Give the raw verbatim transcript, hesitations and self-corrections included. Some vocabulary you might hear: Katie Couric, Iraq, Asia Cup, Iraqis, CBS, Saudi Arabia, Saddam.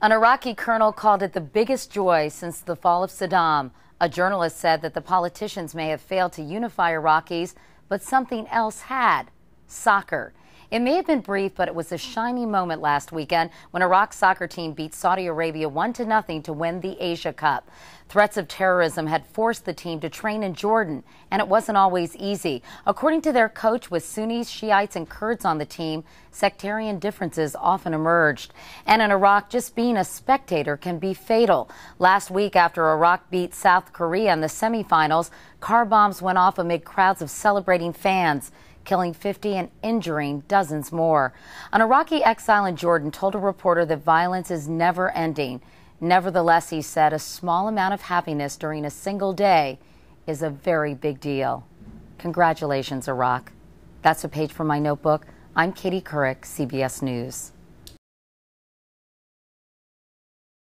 An Iraqi colonel called it the biggest joy since the fall of Saddam. A journalist said that the politicians may have failed to unify Iraqis, but something else had. Soccer. It may have been brief, but it was a shiny moment last weekend when Iraq's soccer team beat Saudi Arabia one to nothing to win the Asia Cup. Threats of terrorism had forced the team to train in Jordan, and it wasn't always easy. According to their coach, with Sunnis, Shiites, and Kurds on the team, sectarian differences often emerged. And in Iraq, just being a spectator can be fatal. Last week, after Iraq beat South Korea in the semifinals, car bombs went off amid crowds of celebrating fans, killing fifty and injuring dozens more. An Iraqi exile in Jordan told a reporter that violence is never ending. Nevertheless, he said a small amount of happiness during a single day is a very big deal. Congratulations, Iraq. That's a page from my notebook. I'm Katie Couric, C B S News.